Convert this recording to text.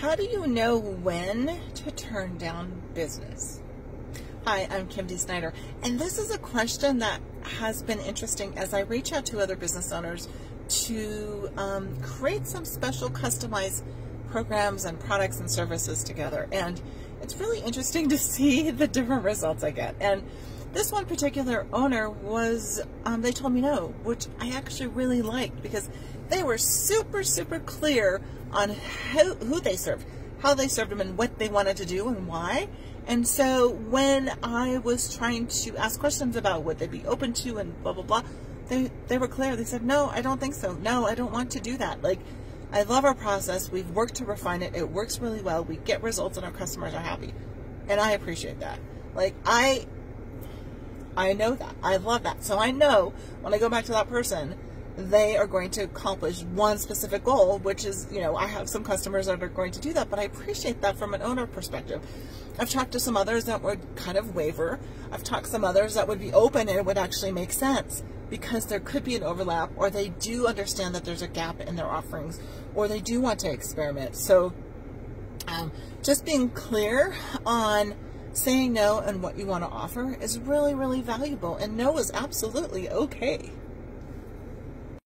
How do you know when to turn down business? Hi, I'm Kim D. Snyder, and this is a question that has been interesting as I reach out to other business owners to create some special customized programs and products and services together. And it's really interesting to see the different results I get. And this one particular owner was, they told me no, which I actually really liked because they were super clear on who they served, how they served them, and what they wanted to do and why. And so when I was trying to ask questions about would they be open to and blah, blah, blah, they were clear. They said, no, I don't think so. No, I don't want to do that. Like, I love our process. We've worked to refine it. It works really well. We get results and our customers are happy. And I appreciate that. Like, I know that. I love that. So I know when I go back to that person, they are going to accomplish one specific goal, which is, you know, I have some customers that are going to do that, but I appreciate that from an owner perspective. I've talked to some others that would kind of waver. I've talked to some others that would be open and it would actually make sense because there could be an overlap, or they do understand that there's a gap in their offerings, or they do want to experiment. So just being clear on saying no and what you want to offer is really, really valuable. And no is absolutely okay.